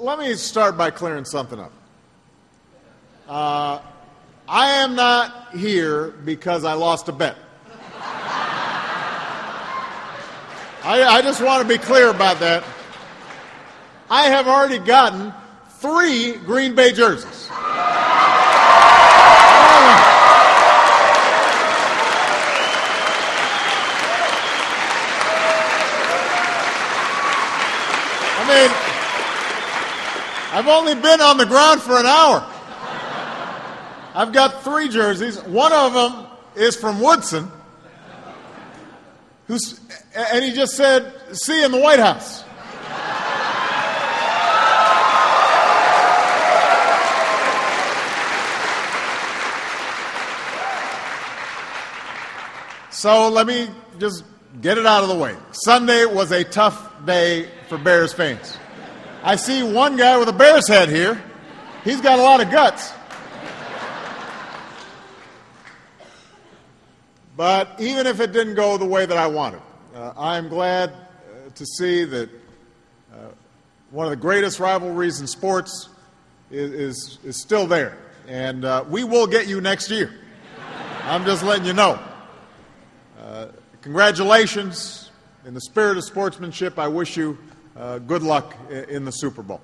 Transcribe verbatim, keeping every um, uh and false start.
let me start by clearing something up. Uh, I am not here because I lost a bet. I, I just want to be clear about that. I have already gotten three Green Bay jerseys. I mean, I've only been on the ground for an hour. I've got three jerseys. One of them is from Woodson, who's, and he just said, "See you in the White House." So let me just get it out of the way. Sunday was a tough day for Bears fans. I see one guy with a Bears head here. He's got a lot of guts. But even if it didn't go the way that I wanted, uh, I'm glad uh, to see that uh, one of the greatest rivalries in sports is, is, is still there. And uh, we will get you next year. I'm just letting you know. Uh, congratulations. In the spirit of sportsmanship, I wish you uh, good luck in the Super Bowl.